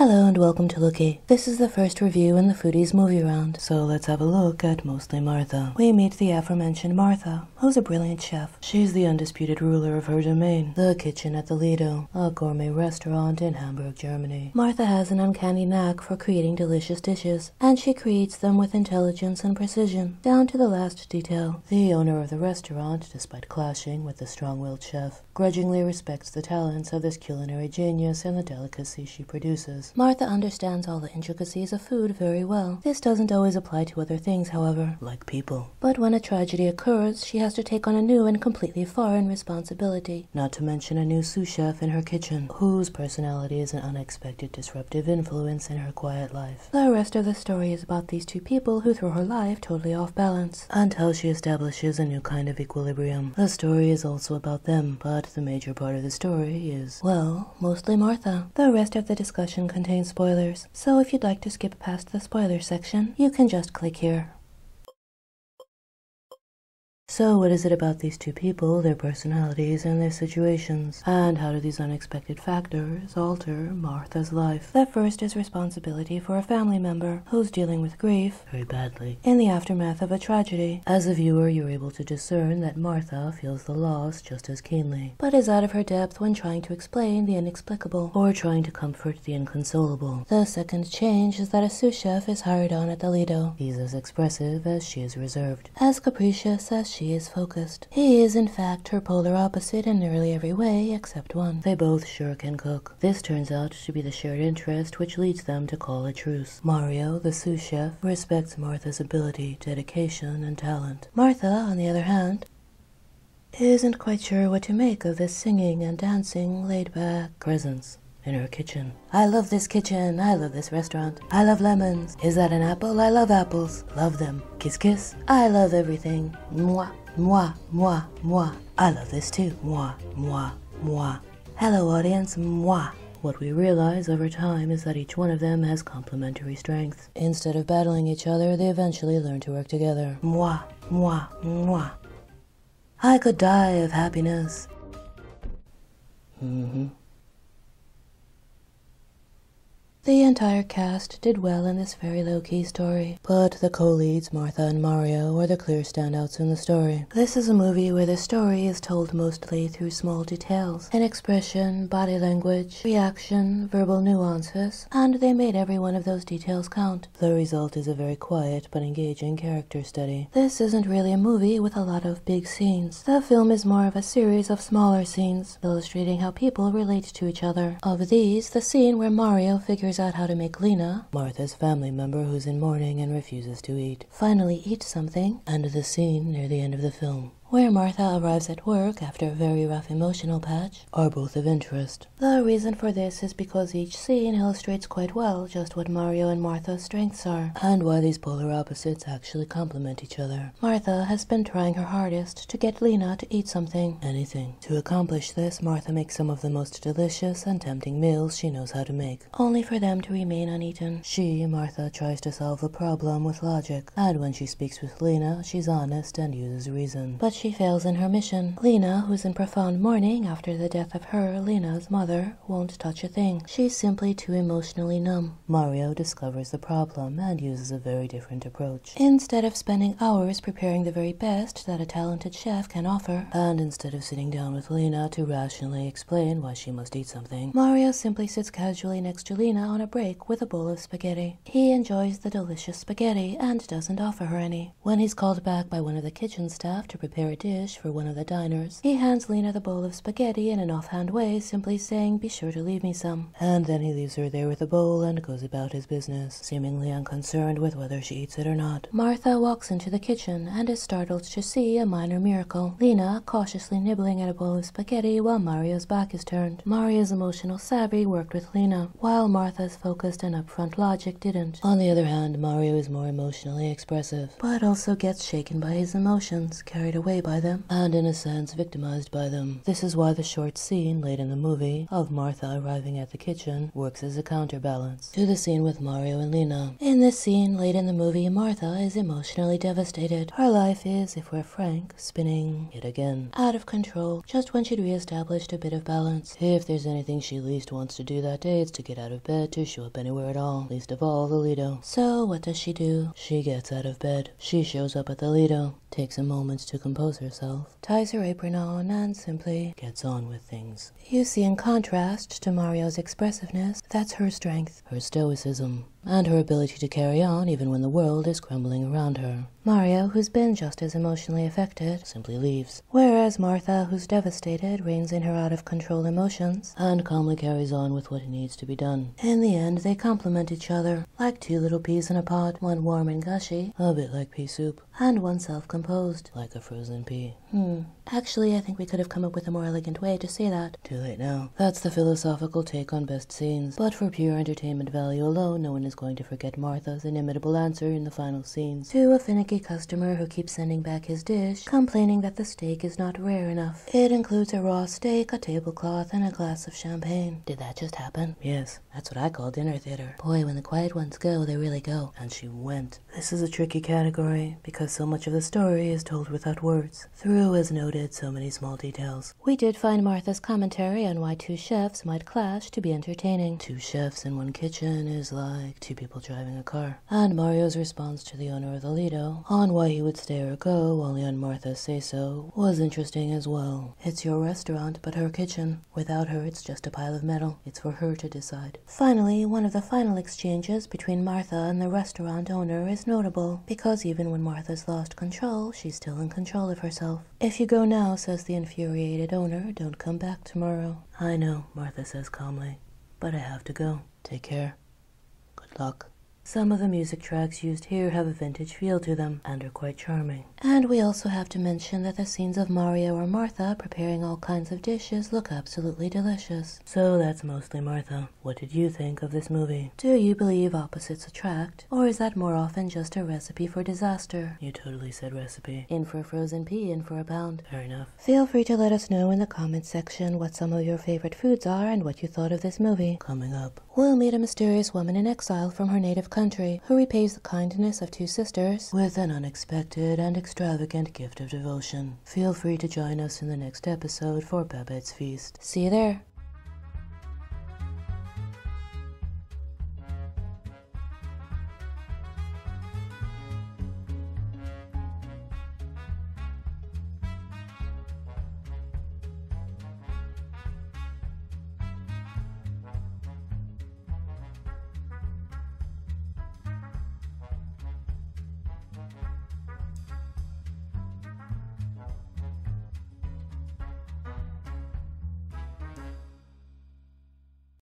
Hello and welcome to Lookie. This is the first review in the Foodies movie round, so let's have a look at Mostly Martha. We meet the aforementioned Martha, who's a brilliant chef. She's the undisputed ruler of her domain, the kitchen at the Lido, a gourmet restaurant in Hamburg, Germany. Martha has an uncanny knack for creating delicious dishes, and she creates them with intelligence and precision, down to the last detail. The owner of the restaurant, despite clashing with the strong-willed chef, grudgingly respects the talents of this culinary genius and the delicacy she produces. Martha understands all the intricacies of food very well. This doesn't always apply to other things, however, like people. But when a tragedy occurs, she has to take on a new and completely foreign responsibility, not to mention a new sous chef in her kitchen, whose personality is an unexpected disruptive influence in her quiet life. The rest of the story is about these two people who throw her life totally off balance, until she establishes a new kind of equilibrium. The story is also about them, but the major part of the story is, well, mostly Martha. The rest of the discussion contains spoilers, so if you'd like to skip past the spoiler section, you can just click here. So what is it about these two people, their personalities, and their situations? And how do these unexpected factors alter Martha's life? The first is responsibility for a family member who's dealing with grief, very badly, in the aftermath of a tragedy. As a viewer, you're able to discern that Martha feels the loss just as keenly, but is out of her depth when trying to explain the inexplicable or trying to comfort the inconsolable. The second change is that a sous chef is hired on at the Lido. He's as expressive as she is reserved, as capricious as she is focused. He is, in fact, her polar opposite in nearly every way except one. They both sure can cook. This turns out to be the shared interest which leads them to call a truce. Mario, the sous chef, respects Martha's ability, dedication, and talent. Martha, on the other hand, isn't quite sure what to make of this singing and dancing, laid-back presence in her kitchen. I love this kitchen. I love this restaurant. I love lemons. Is that an apple? I love apples. Love them. Kiss, kiss. I love everything. Mwah, mwah, mwah, mwah. I love this too. Mwah, mwah, mwah. Hello, audience. Mwah. What we realize over time is that each one of them has complementary strengths. Instead of battling each other, they eventually learn to work together. Mwah, mwah, mwah. I could die of happiness. The entire cast did well in this very low-key story, but the co-leads, Martha and Mario, were the clear standouts in the story. This is a movie where the story is told mostly through small details, in expression, body language, reaction, verbal nuances, and they made every one of those details count. The result is a very quiet but engaging character study. This isn't really a movie with a lot of big scenes. The film is more of a series of smaller scenes, illustrating how people relate to each other. Of these, the scene where Mario figures out how to make Lena, Martha's family member who's in mourning and refuses to eat, finally eat something, and the scene near the end of the film, where Martha arrives at work after a very rough emotional patch, are both of interest. The reason for this is because each scene illustrates quite well just what Mario and Martha's strengths are, and why these polar opposites actually complement each other. Martha has been trying her hardest to get Lena to eat something, anything. To accomplish this, Martha makes some of the most delicious and tempting meals she knows how to make, only for them to remain uneaten. She, Martha, tries to solve the problem with logic, and when she speaks with Lena, she's honest and uses reason. But she fails in her mission. Lena, who's in profound mourning after the death of her, Lena's mother, won't touch a thing. She's simply too emotionally numb. Mario discovers the problem and uses a very different approach. Instead of spending hours preparing the very best that a talented chef can offer, and instead of sitting down with Lena to rationally explain why she must eat something, Mario simply sits casually next to Lena on a break with a bowl of spaghetti. He enjoys the delicious spaghetti and doesn't offer her any. When he's called back by one of the kitchen staff to prepare a dish for one of the diners, he hands Lena the bowl of spaghetti in an offhand way, simply saying, "Be sure to leave me some." And then he leaves her there with the bowl and goes about his business, seemingly unconcerned with whether she eats it or not. Martha walks into the kitchen and is startled to see a minor miracle: Lena cautiously nibbling at a bowl of spaghetti while Mario's back is turned. Mario's emotional savvy worked with Lena, while Martha's focused and upfront logic didn't. On the other hand, Mario is more emotionally expressive, but also gets shaken by his emotions, carried away away by them, and in a sense victimized by them. This is why the short scene, late in the movie, of Martha arriving at the kitchen works as a counterbalance to the scene with Mario and Lena. In this scene, late in the movie, Martha is emotionally devastated. Her life is, if we're frank, spinning yet again, out of control, just when she'd re-established a bit of balance. If there's anything she least wants to do that day, it's to get out of bed, to show up anywhere at all, least of all the Lido. So what does she do? She gets out of bed. She shows up at the Lido, takes a moment to compose herself, ties her apron on, and simply gets on with things. You see, in contrast to Mario's expressiveness, that's her strength, her stoicism, and her ability to carry on even when the world is crumbling around her. Mario, who's been just as emotionally affected, simply leaves, whereas Martha, who's devastated, reins in her out-of-control emotions and calmly carries on with what needs to be done. In the end, they complement each other, like two little peas in a pod, one warm and gushy, a bit like pea soup, and one self-composed, like a frozen pea. Actually, I think we could have come up with a more elegant way to say that. Too late now. That's the philosophical take on best scenes, but for pure entertainment value alone, no one is going to forget Martha's inimitable answer in the final scenes to a finicky customer who keeps sending back his dish, complaining that the steak is not rare enough. It includes a raw steak, a tablecloth, and a glass of champagne. Did that just happen? Yes. That's what I call dinner theater. Boy, when the quiet ones go, they really go. And she went. This is a tricky category, because so much of the story is told without words, through, as noted, so many small details. We did find Martha's commentary on why two chefs might clash to be entertaining. Two chefs in one kitchen is like two people driving a car. And Mario's response to the owner of the Lido on why he would stay or go only on Martha's say-so was interesting as well. It's your restaurant, but her kitchen. Without her, it's just a pile of metal. It's for her to decide. Finally, one of the final exchanges between Martha and the restaurant owner is notable, because even when Martha's lost control, she's still in control of herself. If you go now, says the infuriated owner, don't come back tomorrow. I know, Martha says calmly, but I have to go. Take care. Good luck. Some of the music tracks used here have a vintage feel to them, and are quite charming. And we also have to mention that the scenes of Mario or Martha preparing all kinds of dishes look absolutely delicious. So that's Mostly Martha. What did you think of this movie? Do you believe opposites attract, or is that more often just a recipe for disaster? You totally said recipe. In for a frozen pea, in for a pound. Fair enough. Feel free to let us know in the comments section what some of your favorite foods are and what you thought of this movie. Coming up, we'll meet a mysterious woman in exile from her native country who repays the kindness of two sisters with an unexpected and extravagant gift of devotion. Feel free to join us in the next episode for Babette's Feast. See you there!